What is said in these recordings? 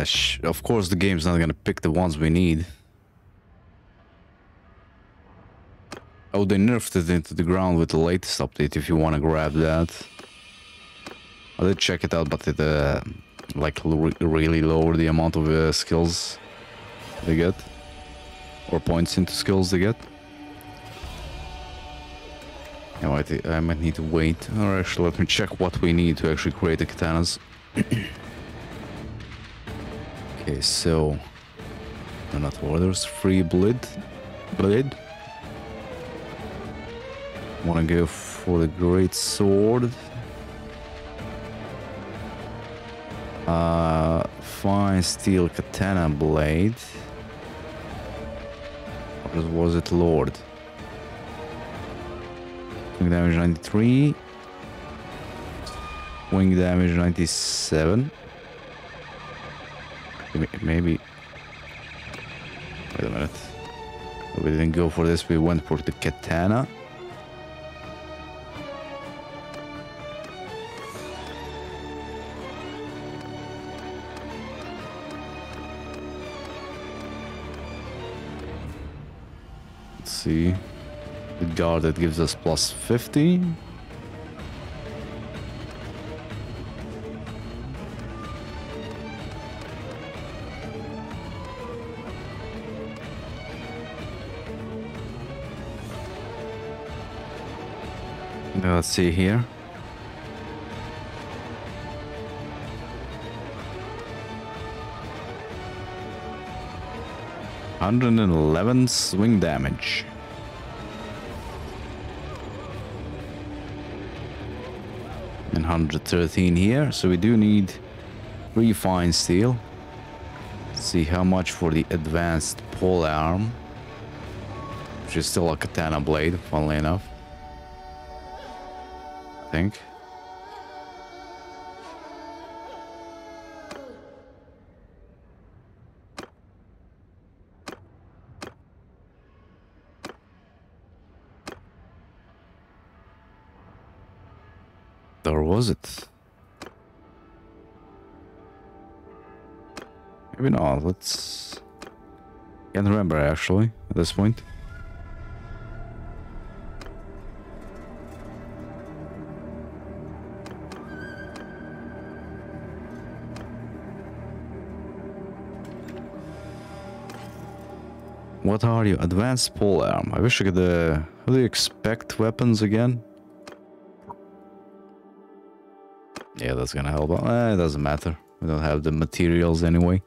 Of course the game's not gonna pick the ones we need. Oh, they nerfed it into the ground with the latest update if you want to grab that. I did check it out, but it like really lowered the amount of skills they get. Or points into skills they get. Now I might need to wait. Or actually, let me check what we need to actually create the katanas. Okay, so... No, not orders. Free blade. Blade. Wanna go for the great sword? Fine steel katana blade. What was it, Lord? Wing damage 93. Wing damage 97. Maybe. Wait a minute. We didn't go for this. We went for the katana. See the guard that gives us plus 50. Now let's see here. Hundred and 11 swing damage. And 113 here, so we do need 3 fine steel. Let's see how much for the advanced pole arm, which is still a katana blade, funnily enough. I think. Or was it? Maybe not. Let's... Can't remember actually at this point. What are you? Advanced pole arm. I wish I could... How do you expect weapons again? Yeah, that's gonna help out. It doesn't matter. We don't have the materials anyway.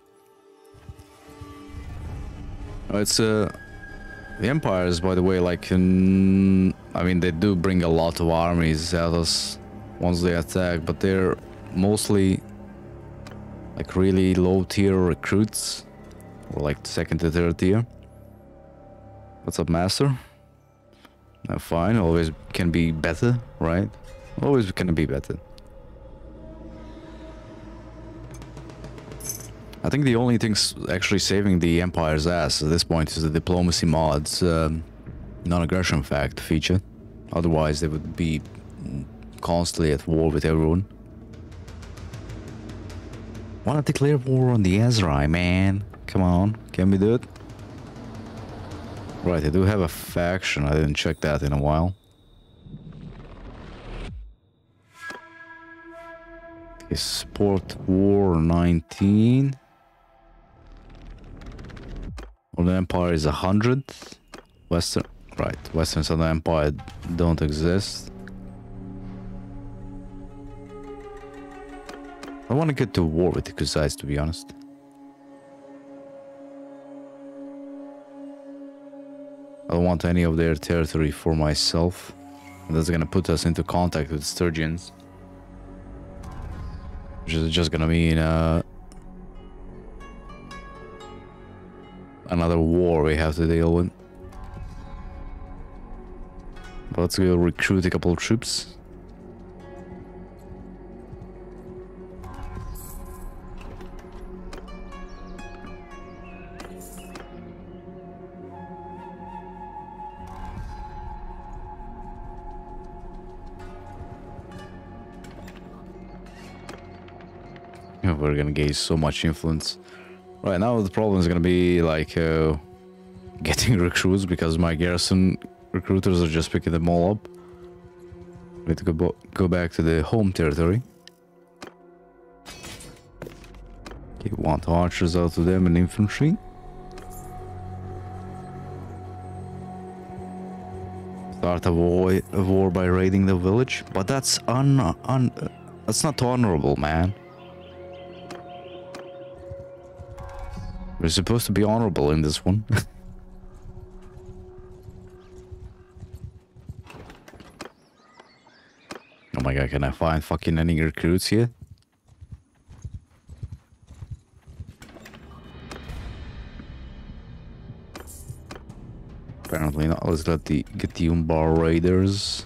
Oh, it's the empires, by the way. Like, I mean, they do bring a lot of armies at us once they attack, but they're mostly like really low-tier recruits, or like second to third tier. What's up, master? No, fine. Always can be better, right? Always can be better. I think the only thing actually saving the Empire's ass at this point is the Diplomacy mod's non-aggression fact feature. Otherwise, they would be constantly at war with everyone. Wanna declare war on the Aserai, man? Come on, can we do it? Right, I do have a faction. I didn't check that in a while. Sport War 19. Northern Empire is 100. Western, right? Western Southern Empire don't exist. I want to get to war with the Kusais, to be honest. I don't want any of their territory for myself. And that's gonna put us into contact with Sturgians. Which is just gonna mean another war we have to deal with. But let's go recruit a couple of troops. We're gonna gain so much influence. Right now the problem is gonna be like getting recruits, because my garrison recruiters are just picking them all up. We need to go back to the home territory. Okay, want archers out of them and infantry. Start a war by raiding the village, but that's not honorable, man. We're supposed to be honorable in this one. Oh my god, can I find fucking any recruits here? Apparently not. Let's get the Umbar Raiders.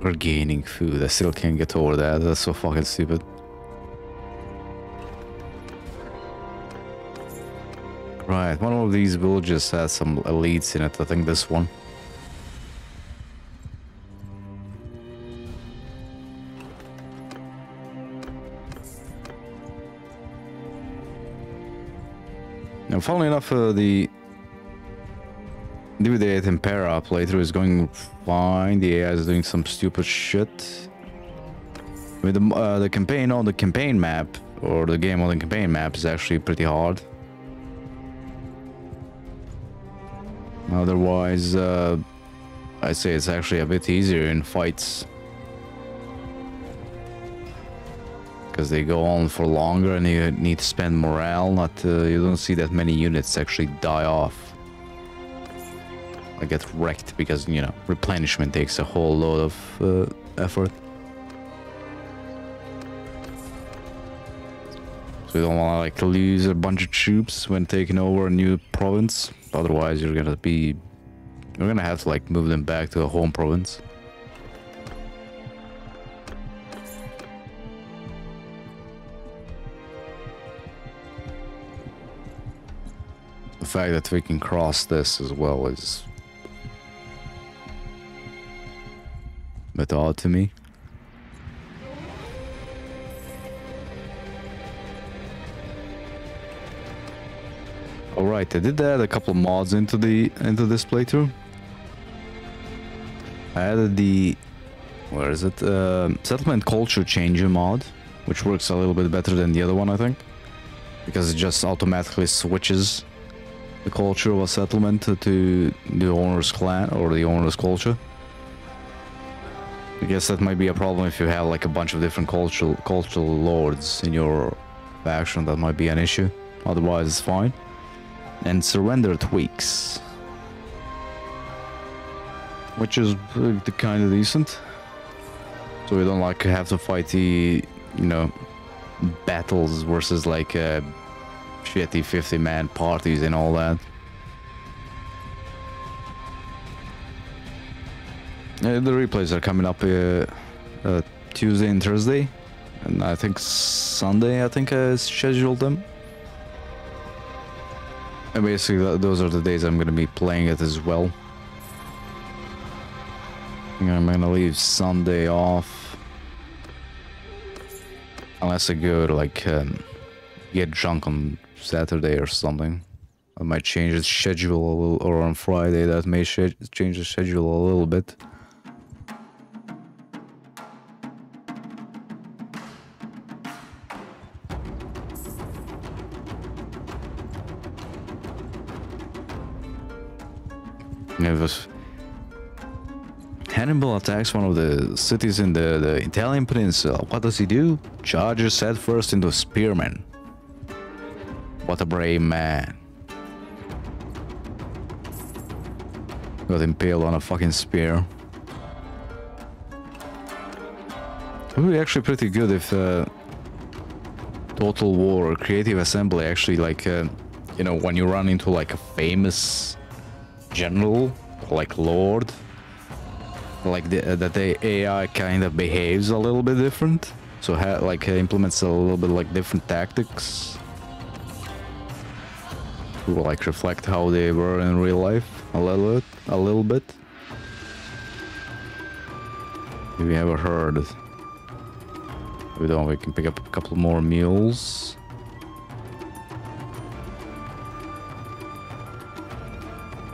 We're gaining food. I still can't get over that. That's so fucking stupid. Right, one of these villages has some elites in it. I think this one. Now, funnily enough, the Date and Para playthrough is going fine. The AI is doing some stupid shit. I mean, the campaign on the campaign map, or the game on the campaign map, is actually pretty hard. Otherwise, I'd say it's actually a bit easier in fights, because they go on for longer and you need to spend morale. Not you don't see that many units actually die off. I get wrecked because, you know, replenishment takes a whole lot of effort. So you don't want to like lose a bunch of troops when taking over a new province. Otherwise, you're gonna have to like move them back to a home province. The fact that we can cross this as well is bit odd to me. All right, I did add a couple mods into this playthrough. I added the settlement culture changer mod, which works a little bit better than the other one, I think, because it just automatically switches the culture of a settlement to the owner's clan or the owner's culture. I guess that might be a problem if you have like a bunch of different cultural lords in your faction. That might be an issue. Otherwise, it's fine. And surrender tweaks, which is kind of decent. So we don't like have to fight the, you know, battles versus like shitty 50-man parties and all that. The replays are coming up Tuesday and Thursday, and I think Sunday, I think I scheduled them. And basically those are the days I'm going to be playing it as well. I'm going to leave Sunday off, unless I go to like get drunk on Saturday or something. I might change the schedule a little, or on Friday that may change the schedule a little bit. Hannibal attacks one of the cities in the Italian peninsula. What does he do? Charges headfirst into spearmen. What a brave man. Got impaled on a fucking spear. It would be actually pretty good if Total War or Creative Assembly actually like, you know, when you run into like a famous general, like lord, like that the AI kind of behaves a little bit different, so like implements a little bit like different tactics to like reflect how they were in real life a little bit. If we have a herd. If we don't, we can pick up a couple more mules.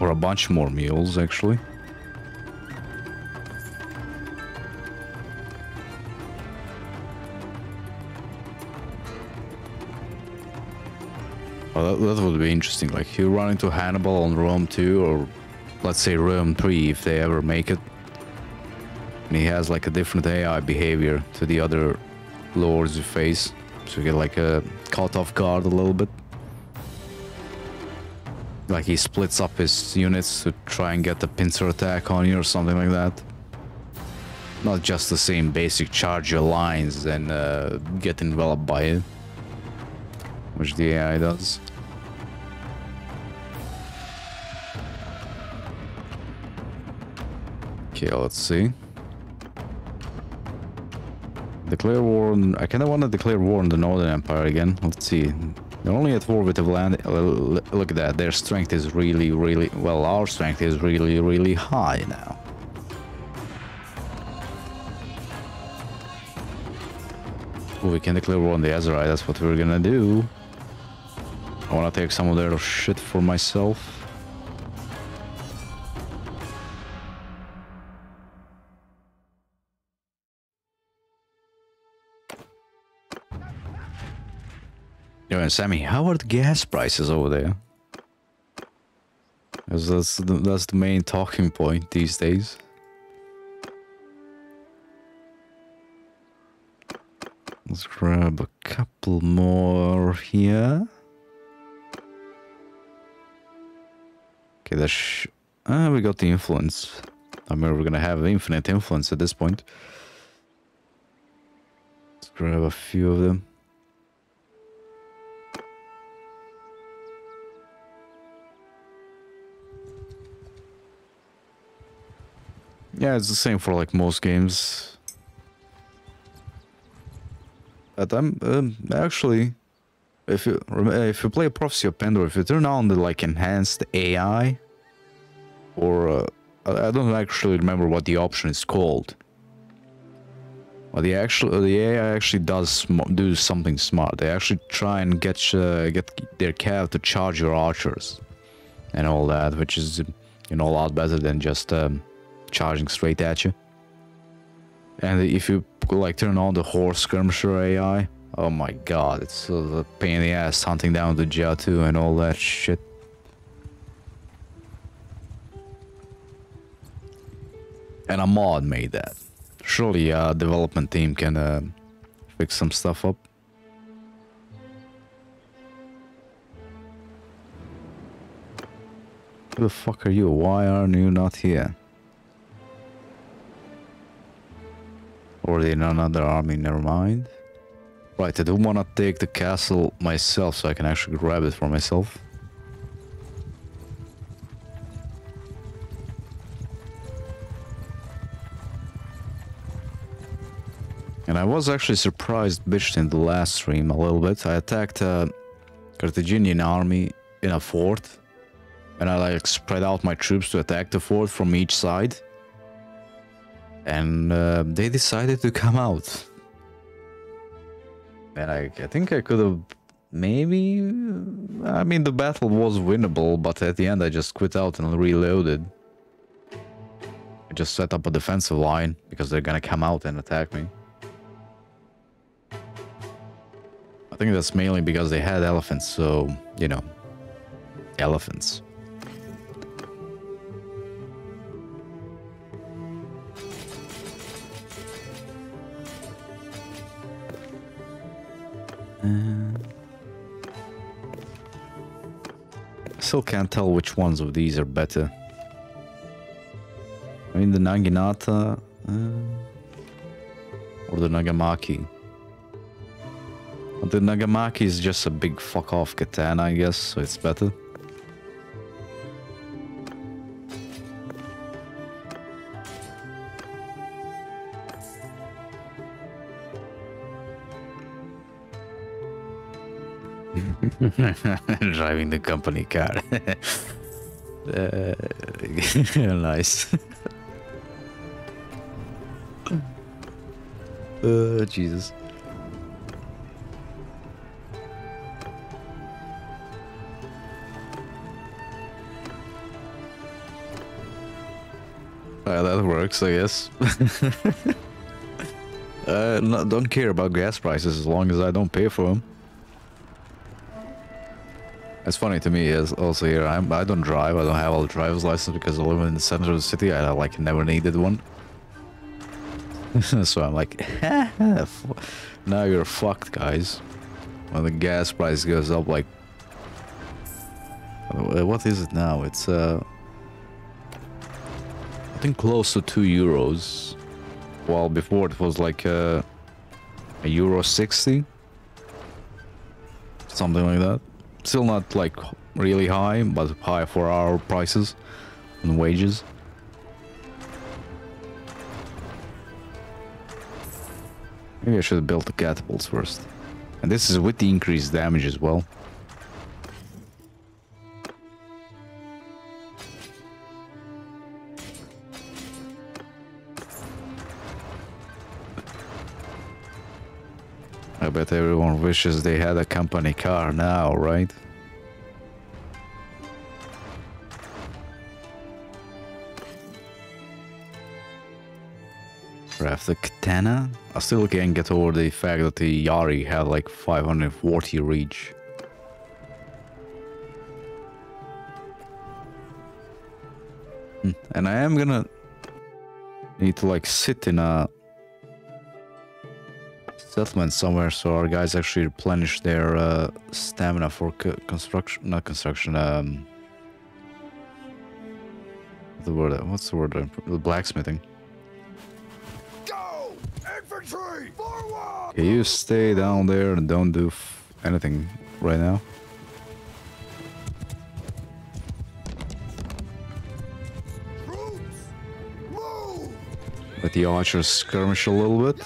Or a bunch more mules, actually. Well, that would be interesting. Like, you run into Hannibal on Rome 2, or let's say Rome 3, if they ever make it. And he has like a different AI behavior to the other lords you face. So you get like caught off guard a little bit. Like he splits up his units to try and get the pincer attack on you or something like that. Not just the same basic charge your lines and get enveloped by it. Which the AI does. Okay, let's see. Declare war on... I kind of want to declare war on the Northern Empire again. Let's see. They're only at war with the Volandia. Look at that. Their strength is really, really... Well, our strength is really, really high now. Ooh, we can declare war on the Aserai. That's what we're gonna do. I want to take some of their shit for myself. Yo, and Sammy, how are the gas prices over there? Because that's the main talking point these days. Let's grab a couple more here. Okay, that's... we got the influence. I mean, we're gonna have infinite influence at this point. Let's grab a few of them. Yeah, it's the same for like most games. But I'm actually, if you play Prophecy of Pendor, if you turn on the like enhanced AI, or I don't actually remember what the option is called. But the AI actually does do something smart. They actually try and get their cav to charge your archers, and all that, which is, you know, a lot better than just charging straight at you. And if you like turn on the horse skirmisher AI, oh my god, it's a pain in the ass hunting down the Jiatu and all that shit. And a mod made that. Surely a development team can fix some stuff up. Who the fuck are you? Why aren't you not here? Or in another army, never mind. Right, I do want to take the castle myself, so I can actually grab it for myself. And I was actually surprised, bitched in the last stream a little bit. I attacked a Carthaginian army in a fort. And I like spread out my troops to attack the fort from each side. And they decided to come out. And I think I could have maybe... I mean, the battle was winnable, but at the end I just quit out and reloaded. I just set up a defensive line, because they're gonna come out and attack me. I think that's mainly because they had elephants, so, you know, elephants. Still can't tell which ones of these are better. I mean the Naginata or the Nagamaki. But the Nagamaki is just a big fuck off katana, I guess, so it's better. Driving the company car. Nice. Jesus. That works, I guess. No, don't care about gas prices as long as I don't pay for them. It's funny to me is also here. I don't drive. I don't have a driver's license because I live in the center of the city. I like never needed one. So I'm like, now you're fucked, guys. When the gas price goes up, like, what is it now? It's I think close to €2. While before it was like €1.60, something like that. Still not like really high, but high for our prices and wages. Maybe I should have built the catapults first. And this is with the increased damage as well. I bet everyone wishes they had a company car now, right? Craft the katana? I still can't get over the fact that the Yari had like 540 reach. And I am gonna need to like sit in a settlement somewhere so our guys actually replenish their stamina for blacksmithing. Go! Infantry! Forward! Okay, you stay down there and don't do anything right now. Troops, move! Let the archers skirmish a little bit.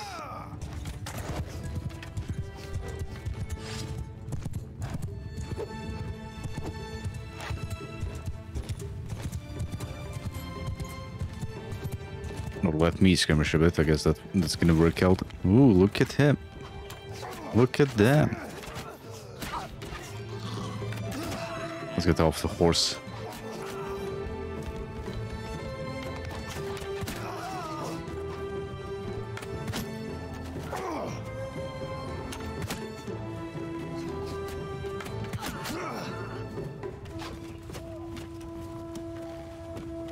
Let me skirmish a bit, I guess that's gonna work out. Ooh, look at him. Look at them. Let's get off the horse.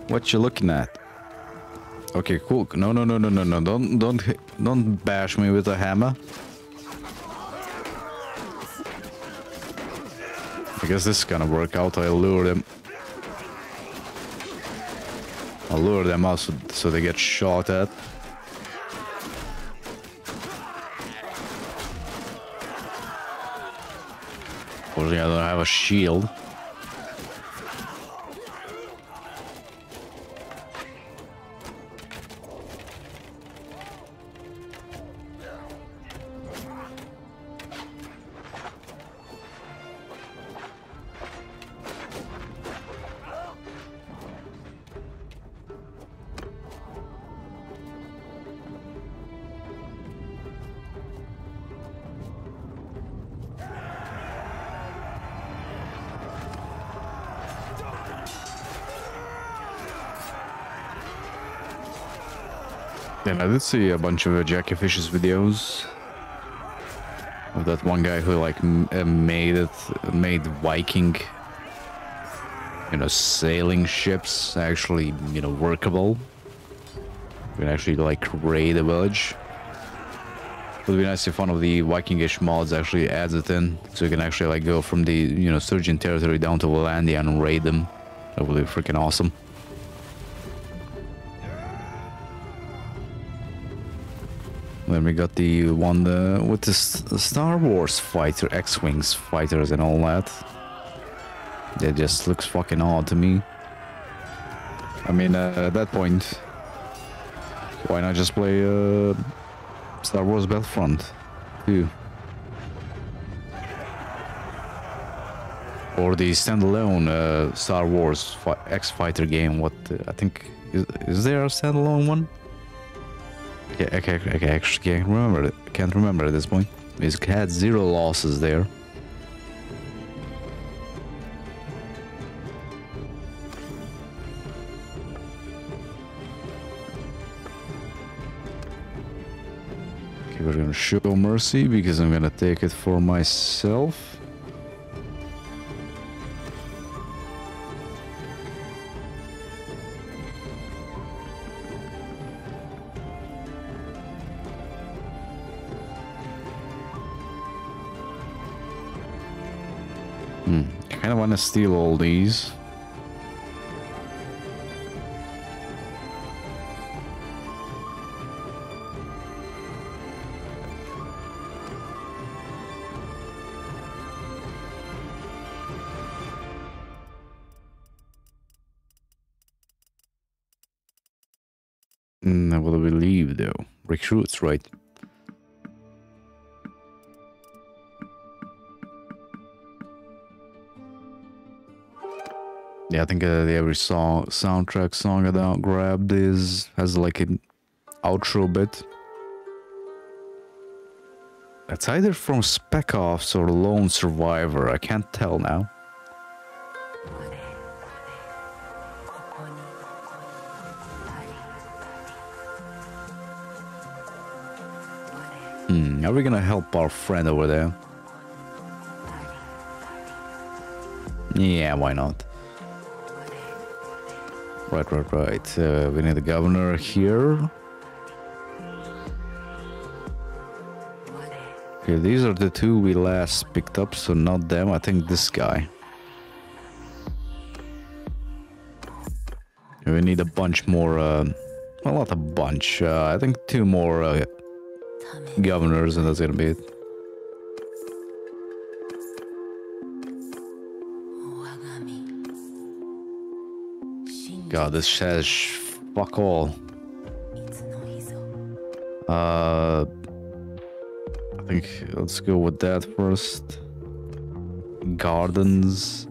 What you looking at? Okay, cool. No, no, no, no, no, no. Don't bash me with a hammer. I guess this is gonna work out. I lure them out so they get shot at. Fortunately, I don't have a shield. I did see a bunch of Jackie Fish's videos of that one guy who like made Viking, you know, sailing ships actually, you know, workable. You can actually like raid a village. It would be nice if one of the Vikingish mods actually adds it in, so you can actually like go from the, you know, Sturgian territory down to Volandia and raid them. That would be freaking awesome. Then we got the one with the Star Wars fighter, X-Wings fighters and all that. That just looks fucking odd to me. I mean, at that point, why not just play Star Wars Battlefront 2? Or the standalone Star Wars X-Fighter game, what I think, is there a standalone one? Yeah, okay, actually can't remember at this point. He's had 0 losses there. Okay, we're gonna show mercy because I'm gonna take it for myself. I don't want to steal all these. What do we leave though? Recruits, right? Yeah, I think every soundtrack song I don't grabbed has like an outro bit. It's either from Spec Ops or Lone Survivor. I can't tell now. Are we gonna help our friend over there? Yeah, why not? Right. We need the governor here. Okay, these are the two we last picked up, so not them. I think this guy. We need a bunch more. Well, not a bunch. I think 2 more governors, and that's gonna be it. God, this says fuck all. I think let's go with that first. Gardens,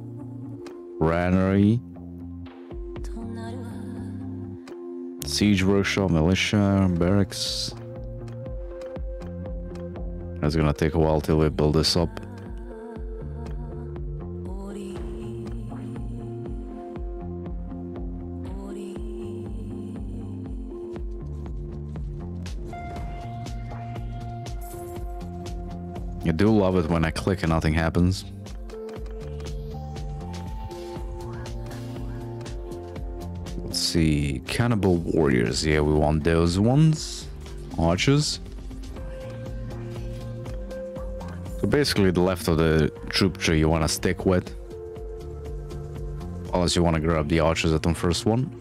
Rannery, Siege Workshop, Militia, Barracks. It's gonna take a while till we build this up. I do love it when I click and nothing happens. Let's see. Cannibal warriors. Yeah, we want those ones. Archers. So basically the left of the troop tree you want to stick with. Unless you want to grab the archers at the first one.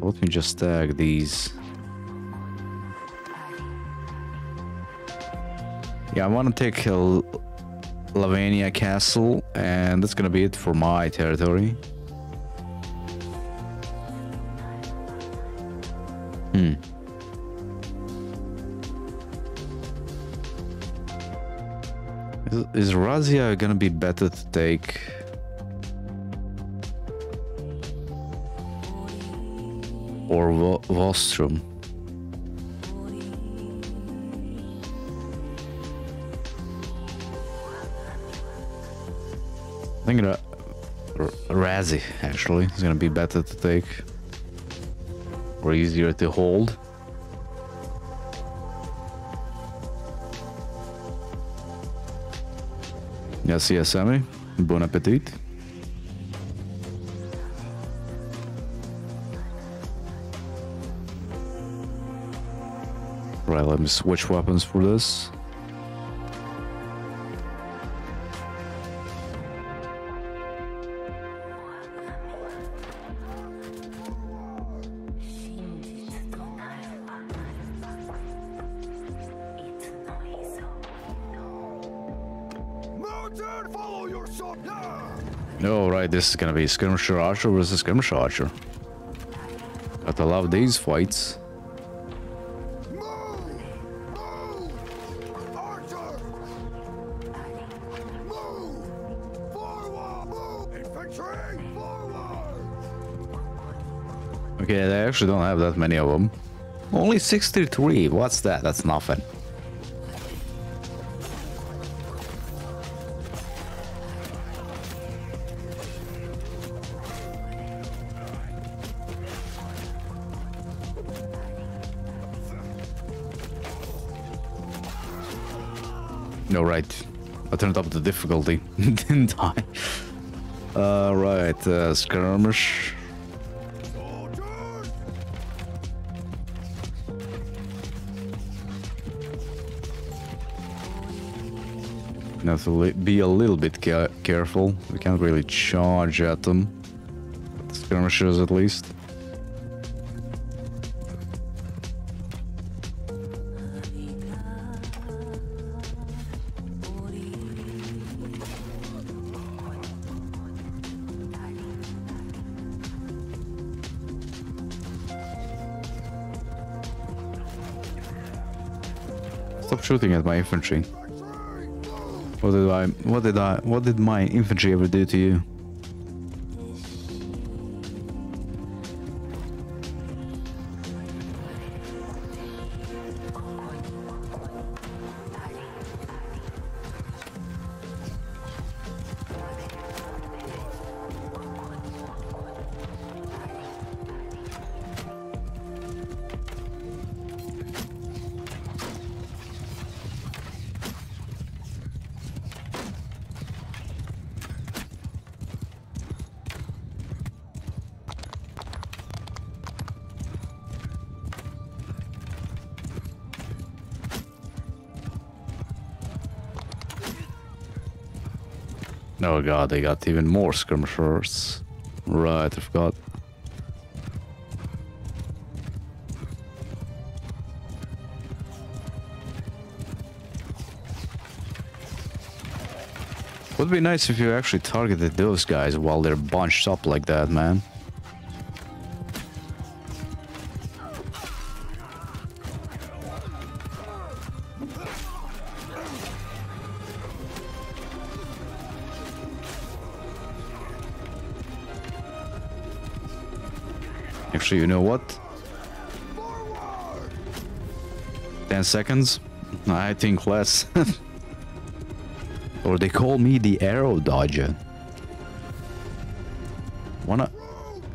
Let me just tag these. Yeah, I want to take Lavania Castle, and that's going to be it for my territory. Is Razia going to be better to take? Or Vostrum? I think Razzie actually is gonna be better to take, or easier to hold. Yes, yes, Sammy. Bon appetit. Right, let me switch weapons for this. This is gonna be skirmisher archer versus skirmisher archer. But I love these fights. Move, archer. Move, forward, move, infantry, forward. Okay, they actually don't have that many of them. Only 63, what's that? That's nothing. Alright, I turned up the difficulty, didn't I? Alright, skirmish. Now to be a little bit careful, we can't really charge at them. The skirmishers at least. Stop shooting at my infantry. What did my infantry ever do to you? Oh god, they got even more skirmishers. Right, I forgot. Would be nice if you actually targeted those guys while they're bunched up like that, man. Actually, you know what? 10 seconds? I think less. Or they call me the arrow dodger. Wanna...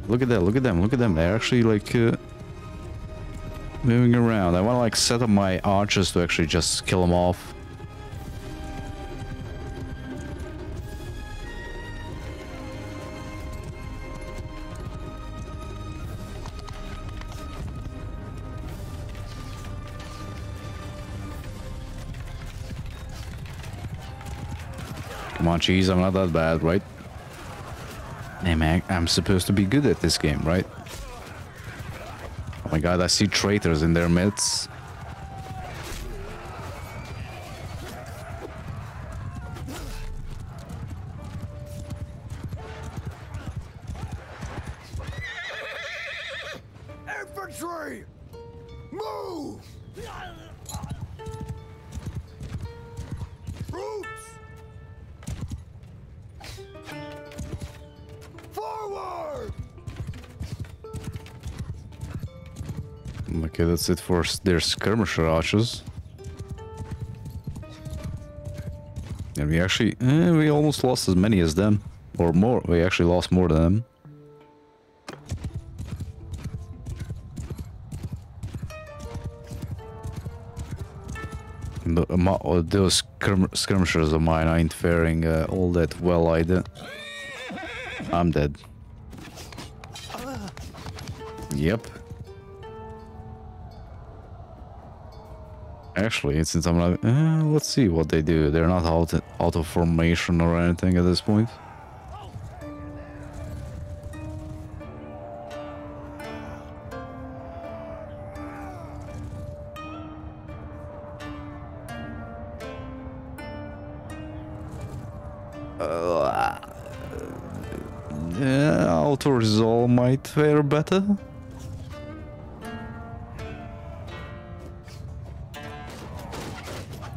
Look at that, look at them, look at them. They're actually like... moving around. I wanna like set up my archers to actually just kill them off. Jeez, I'm not that bad, right? Hey man, I'm supposed to be good at this game, right? Oh my god, I see traitors in their midst. Infantry! Move! Okay, that's it for their skirmisher archers. And we actually, we almost lost as many as them. Or more, we actually lost more than them. And those skirmishers of mine ain't faring all that well either. I'm dead. Yep. Actually, since I'm not... let's see what they do. They're not out of formation or anything at this point. Yeah, Outers all might fare better.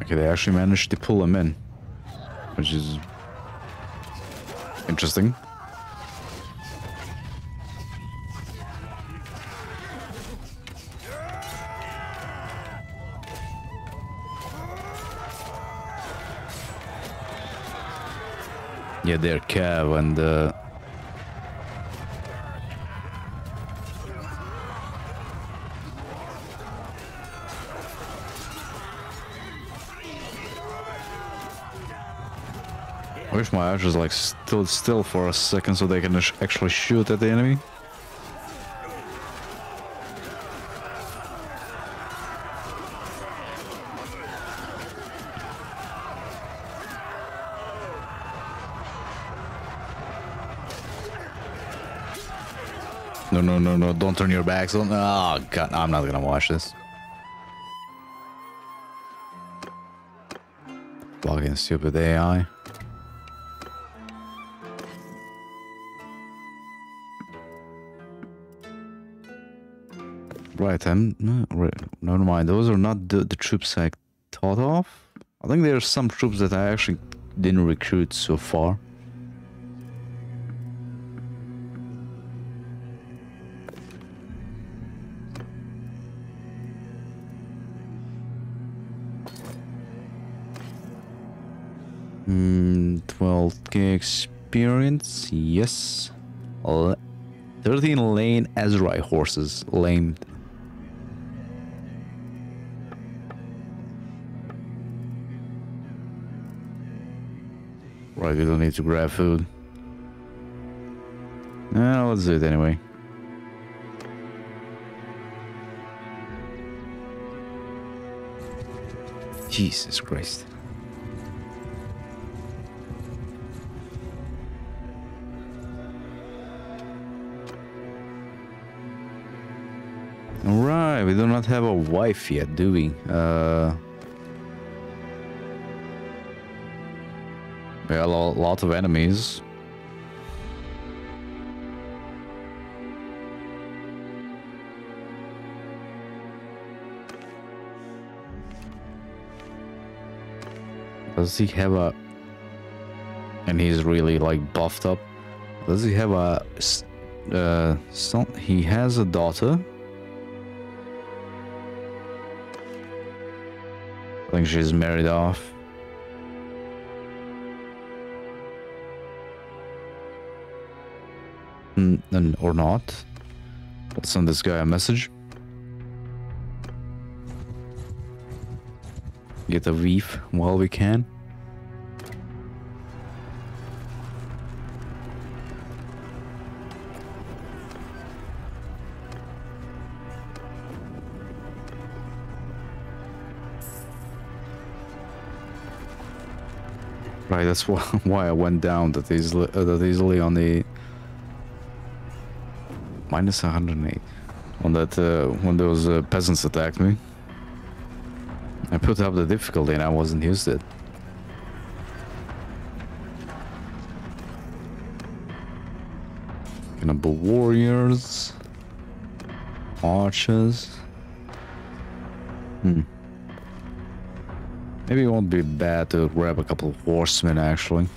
They actually managed to pull him in, which is interesting. Yeah, they're Cav and I wish my archers like stood still for a second so they can actually shoot at the enemy. No, no, no, no, don't turn your backs on. Oh, God, I'm not gonna watch this. Fucking stupid AI. Right, never mind, those are not the troops I thought of. I think there are some troops that I actually didn't recruit so far. Hmm, 12k experience, yes. 13 lane Aserai horses, lame. Right, we don't need to grab food. No, let's do it anyway. Jesus Christ. Alright, we do not have a wife yet, do we? We have a lot of enemies. Does he have a... And he's really like buffed up. Does he have a... son? He has a daughter. I think she's married off. Or not. Let's send this guy a message. Get a weave while we can. Right, that's why I went down that easily on the minus 108 on that when those peasants attacked me. I put up the difficulty and I wasn't used to it. Cannibal warriors, archers. Hmm. Maybe it won't be bad to grab a couple of horsemen actually.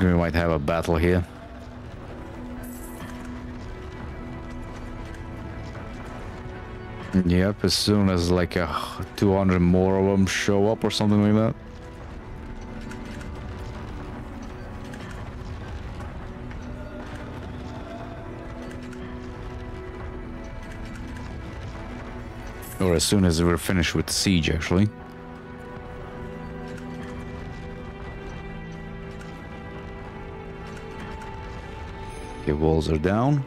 We might have a battle here. Yep, as soon as like 200 more of them show up or something like that. Or as soon as we're finished with siege actually. Okay, walls are down.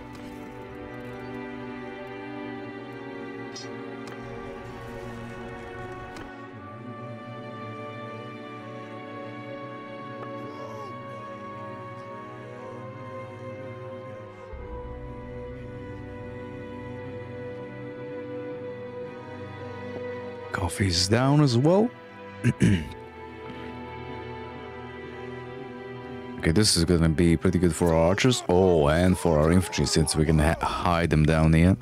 Coffee's down as well. Okay, this is gonna be pretty good for our archers. Oh, and for our infantry, since we can hide them down here.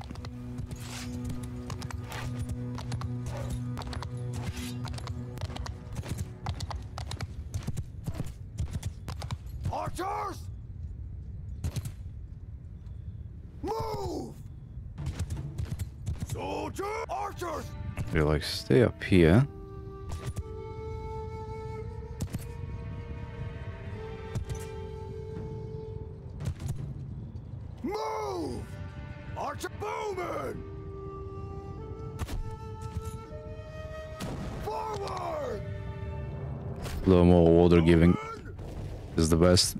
Archers! Move! Soldier! archers. They're like, stay up here. Move, archer bowman. Forward. A little more water giving is the best.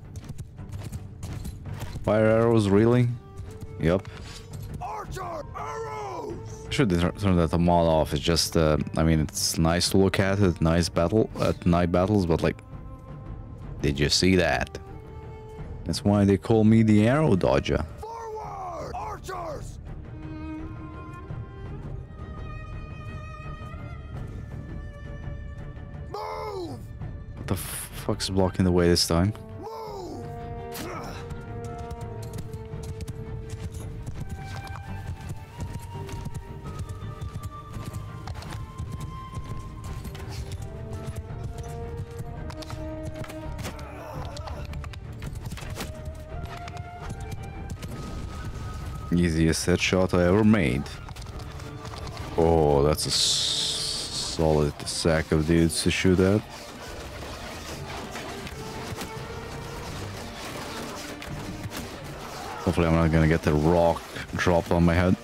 Fire arrows, really? Yep. Archer arrows! I should turn that mod off. It's just, I mean, it's nice to look at it, nice battle at night battles, but like, did you see that? That's why they call me the Arrow Dodger. Forward, archers! Move! What the fuck's blocking the way this time? Easiest headshot I ever made. Oh, that's a solid sack of dudes to shoot at. Hopefully I'm not gonna get the rock dropped on my head.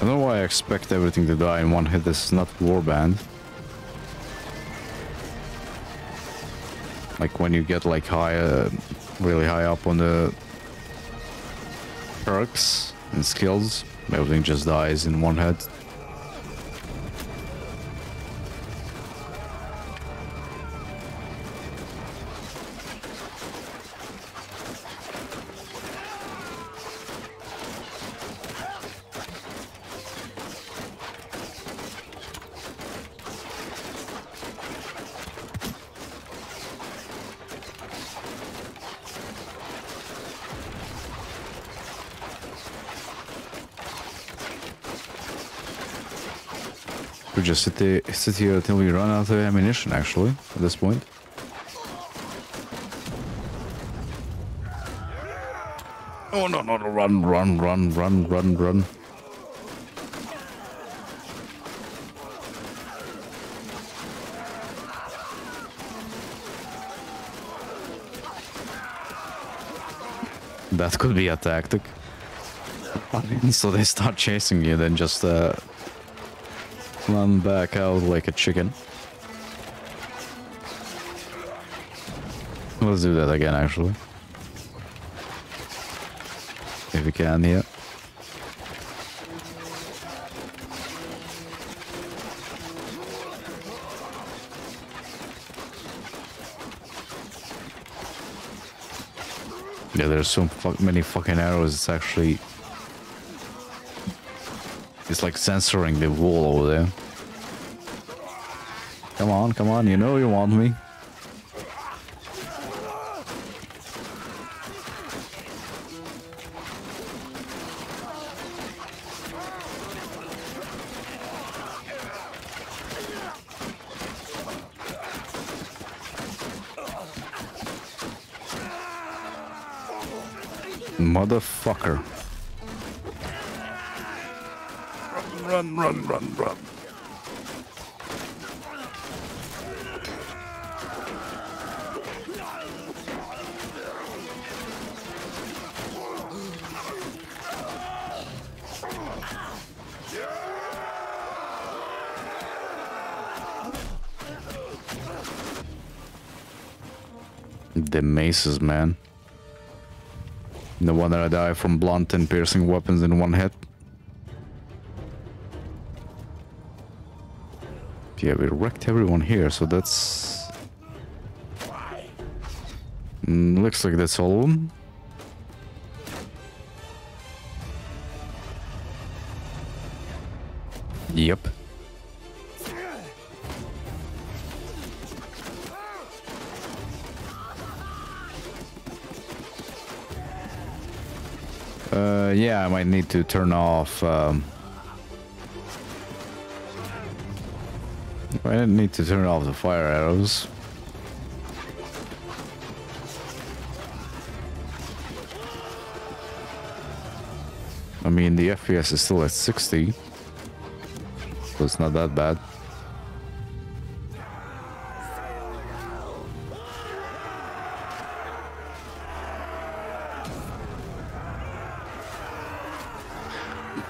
I don't know why I expect everything to die in one hit. This is not Warband. Like when you get like high, really high up on the perks and skills, everything just dies in one hit. Just sit here until we run out of ammunition, actually, at this point. Oh, no, no, no, run, run, run, run, run, run. That could be a tactic. So they start chasing you, then just... run back out like a chicken. Let's do that again, actually. If we can here. Yeah, there's so many fucking arrows, it's actually... It's like censoring the wall over there. Come on, come on, you know you want me. Motherfucker. Run, run, run, run. The maces, man. No wonder I die from blunt and piercing weapons in one hit. Yeah, we wrecked everyone here, so that's... looks like that's all of them. Yep. Yeah, I might need to turn off. I didn't need to turn off the fire arrows. I mean, the FPS is still at 60, so it's not that bad.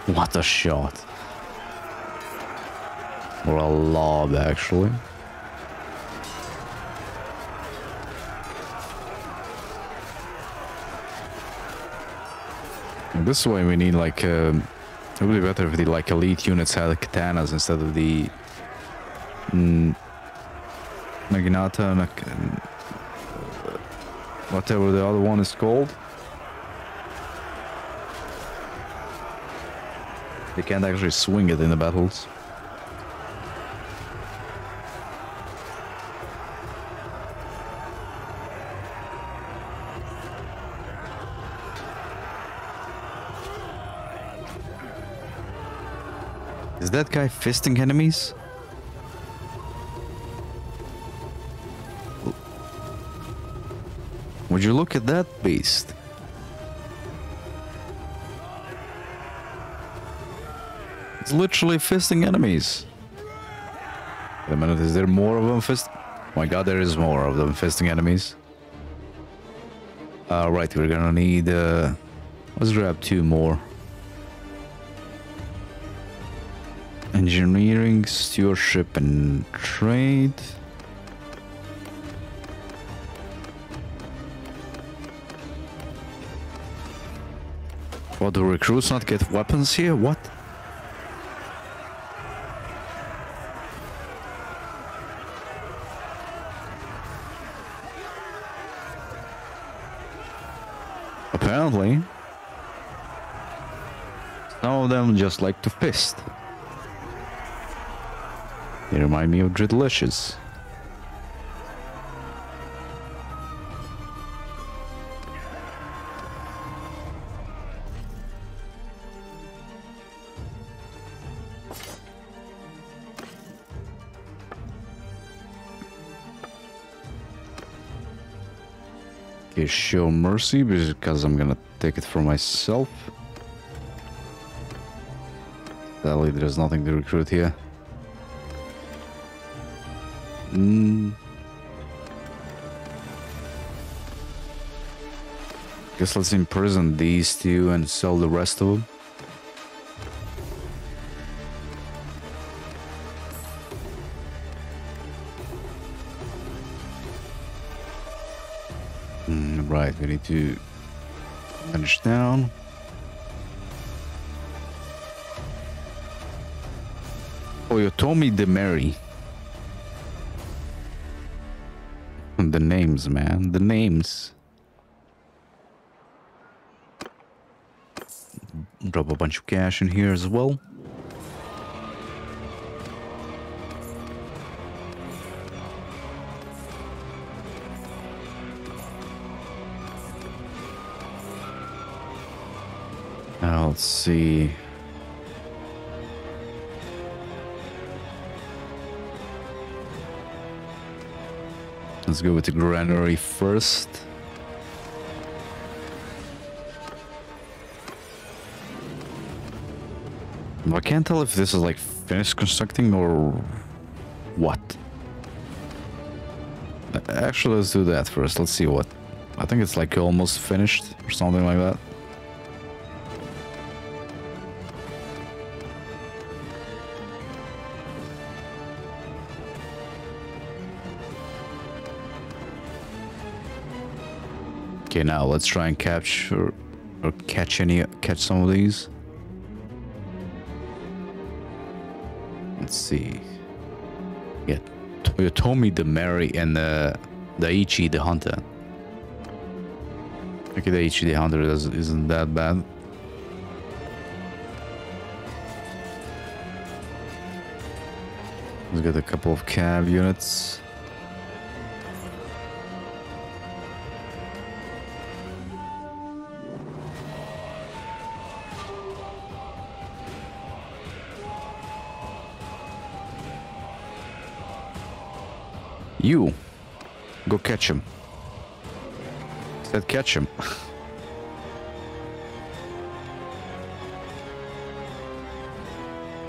What a shot. Or a lob, actually. And this way we need like it would be better if the like elite units had katanas instead of the Naginata, whatever the other one is called. They can't actually swing it in the battles. Is that guy fisting enemies? Would you look at that beast? It's literally fisting enemies. Wait a minute, is there more of them fisting? Oh my god, there is more of them fisting enemies. Alright, we're gonna need... let's grab 2 more. Engineering, stewardship and trade. What, do recruits not get weapons here? What? Apparently, some of them just like to fist. They remind me of Dreadlicious. Okay, show mercy because I'm gonna take it for myself. Sadly, there's nothing to recruit here. Guess let's imprison these two and sell the rest of them. Right, we need to manage down. Oyotomi de Mary. The names, man. The names. Drop a bunch of cash in here as well. Let's see. Let's go with the granary first. I can't tell if this is like finished constructing or what. Actually, let's do that first. Let's see what. I think it's like almost finished or something like that. Okay, now let's try and capture or catch some of these. Let's see. Yeah, Toyotomi the Mary and Daichi the Hunter. Okay, Daichi the Hunter isn't that bad. Let's get a couple of cav units. You. Go catch him. Said catch him.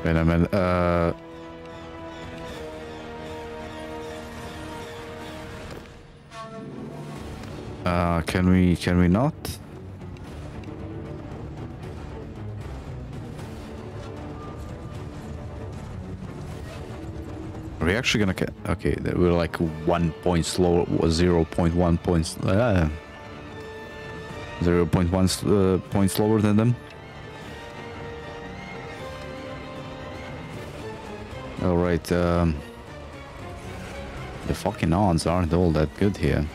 Wait a minute. Can we not? Are we actually gonna get... Okay, we're like 1 point slower, 0.1 points... 0.1 points slower than them. Alright, the fucking odds aren't all that good here.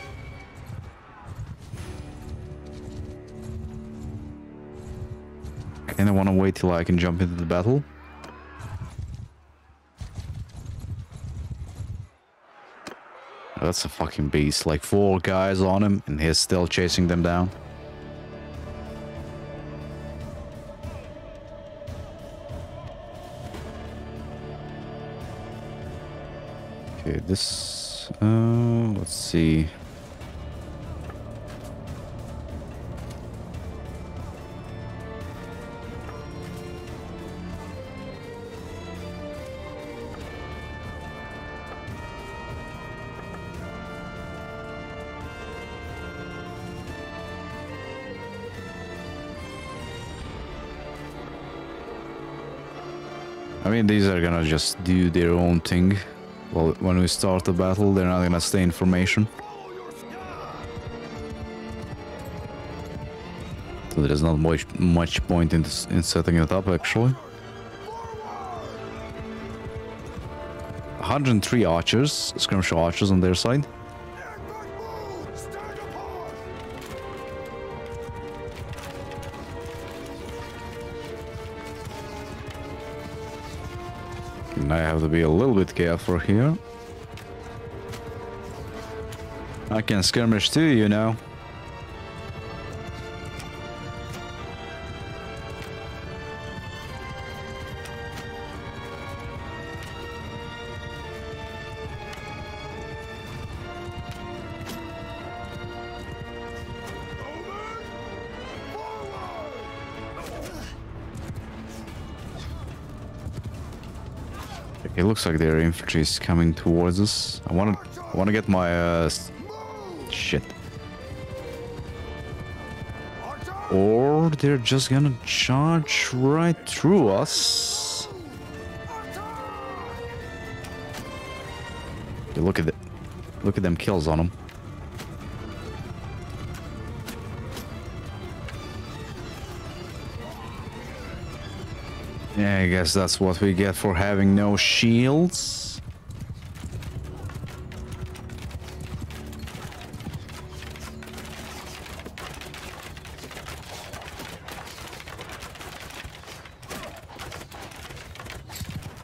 I wanna wait till I can jump into the battle. That's a fucking beast. Like 4 guys on him and he's still chasing them down. Okay, this... let's see... I mean, these are gonna just do their own thing. Well, when we start the battle, they're not gonna stay in formation. So there's not much point in setting it up, actually. 103 archers, skirmisher archers on their side. I have to be a little bit careful here. I can skirmish too, you know. It looks like their infantry is coming towards us. I want to get my shit. Or they're just gonna charge right through us. Yeah, look at that! Look at them kills on them. Yeah, I guess that's what we get for having no shields.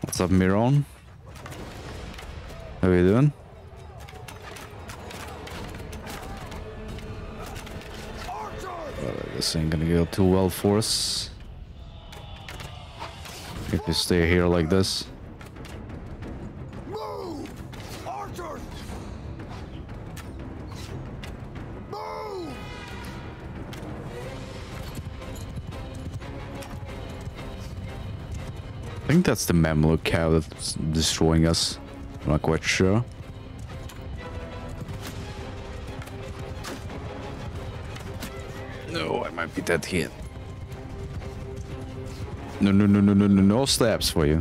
What's up, Miron? How are you doing? Well, this ain't gonna go too well for us. If you stay here like this. Move! Archers! Move! I think that's the Mamluk cow that's destroying us. I'm not quite sure. No, I might be dead here. No slaps for you.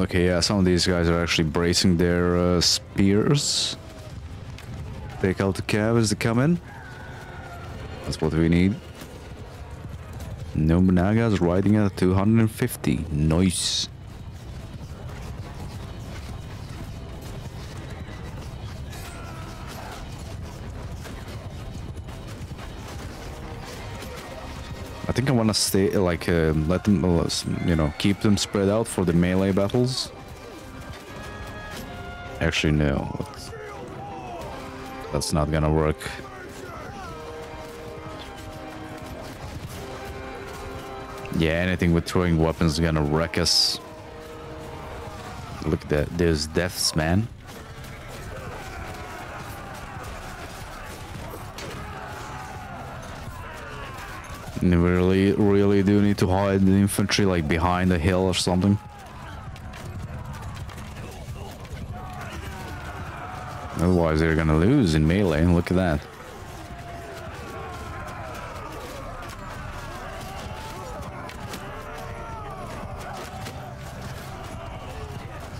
Okay, yeah, some of these guys are actually bracing their spears. Take out the cabs to come in. That's what we need. Nobunaga's riding at 250. Nice. I think I want to stay, like, let them, you know, keep them spread out for the melee battles. Actually, no. That's not gonna work. Yeah, anything with throwing weapons is gonna wreck us. Look at that. There's deaths, man. And we really do need to hide the infantry, like, behind a hill or something. Otherwise, they're gonna lose in melee. Look at that.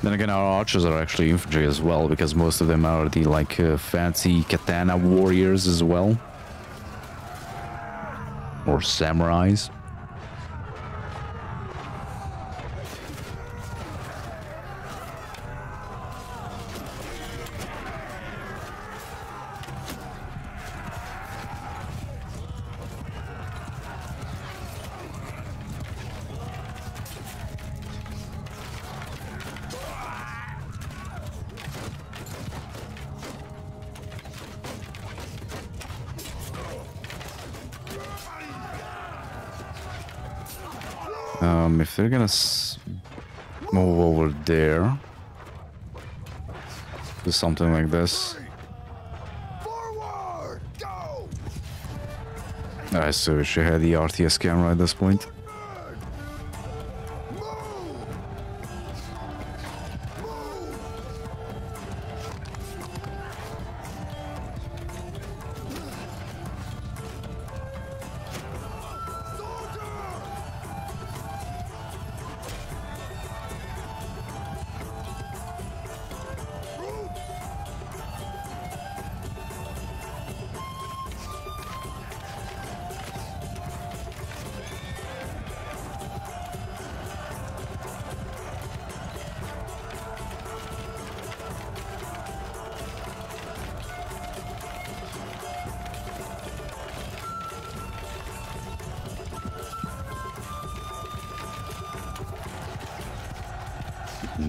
Then again, our archers are actually infantry as well, because most of them are the, like, fancy katana warriors as well. Or samurais. If they're gonna move over there, do something like this. Forward, go! I so we should have the RTS camera at this point.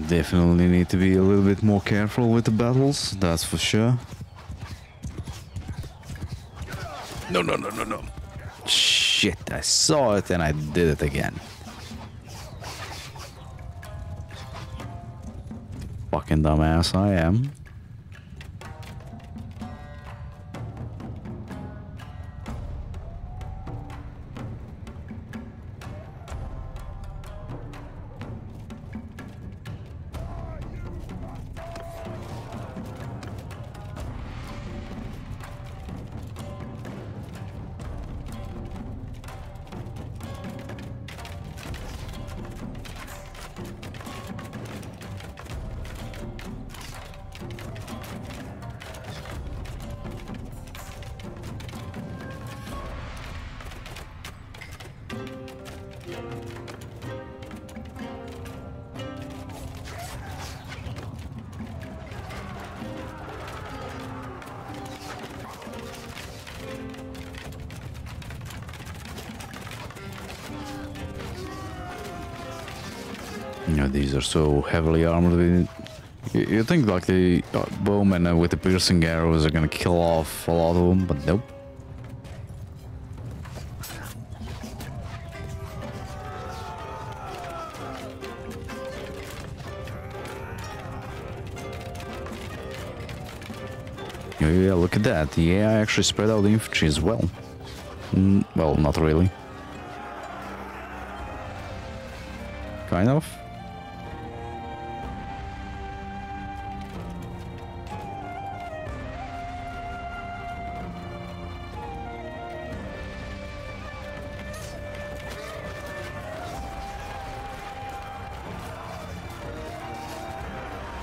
Definitely need to be a little bit more careful with the battles, that's for sure. No, no, no, no, no. Shit, I saw it and I did it again. Fucking dumbass I am. These are so heavily armored. You think like the bowmen with the piercing arrows are gonna kill off a lot of them, but nope. Yeah, look at that. Yeah, I actually spread out the infantry as well. Well, not really. Kind of.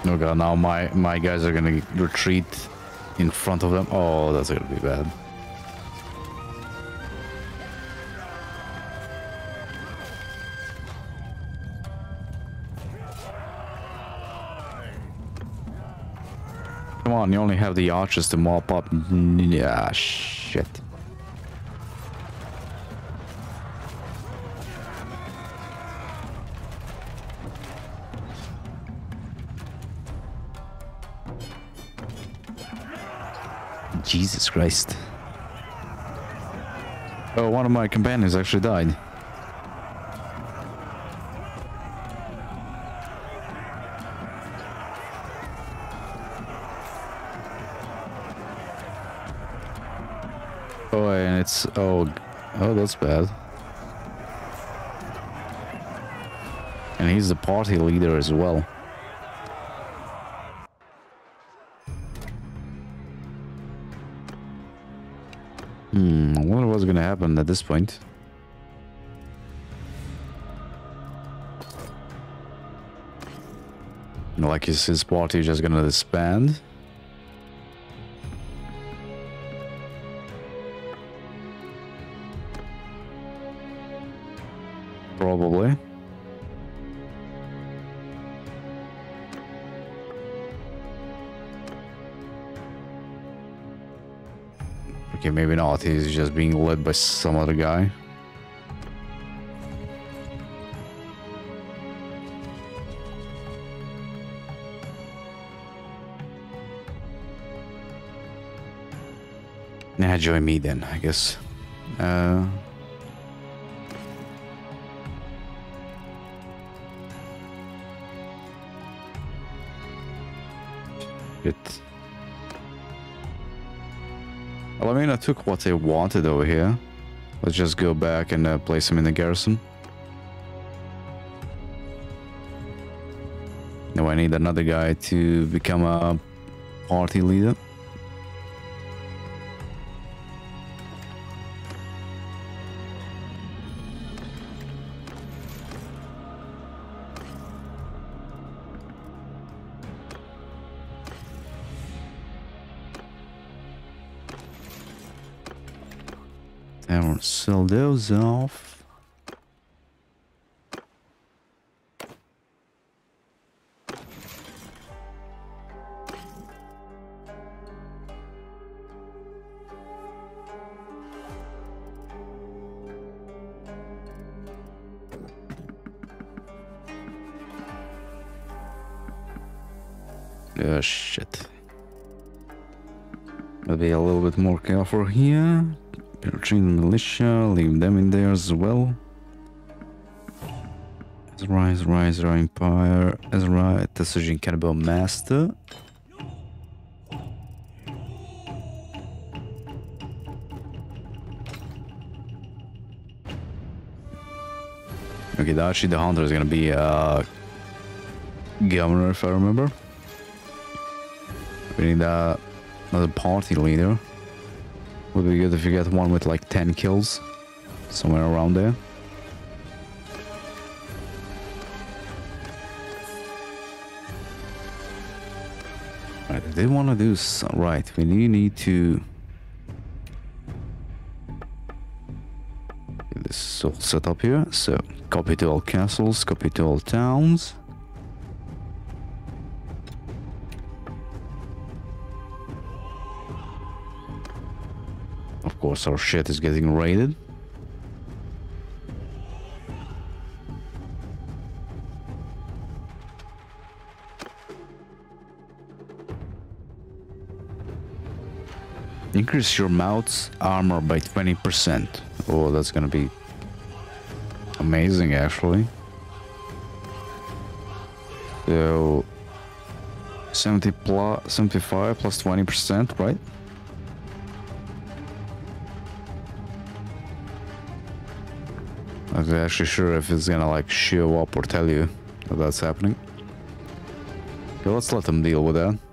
Oh god, now my guys are gonna retreat in front of them. Oh, that's gonna be bad. Come on, you only have the archers to mop up. Yeah, shit. Jesus Christ. Oh, one of my companions actually died. Oh, and it's... Oh, that's bad. And he's the party leader as well. I wonder what's gonna happen at this point. Like, is his party just gonna disband? Probably. Okay, maybe not. He's just being led by some other guy. Nah, join me then, I guess. Well, I mean, I took what they wanted over here. Let's just go back and place them in the garrison. Now I need another guy to become a party leader. Sell those off. Oh shit. Maybe a little bit more careful here. Penetrating militia, leave them in there as well. Aserai, Aserai Empire, Aserai, Tetsojin Cannibal Master. Okay, Dachi the Hunter is gonna be governor if I remember. We need another party leader. Would be good if you get one with like 10 kills, somewhere around there. Right, I did want to do some, right. We need to. This is all set up here. So, copy to all castles, copy to all towns. Of course, our shit is getting raided. Increase your mount's armor by 20%. Oh, that's gonna be amazing, actually. So 75 plus 20%, right? I'm actually sure if it's gonna like show up or tell you that that's happening. Okay, let's let them deal with that.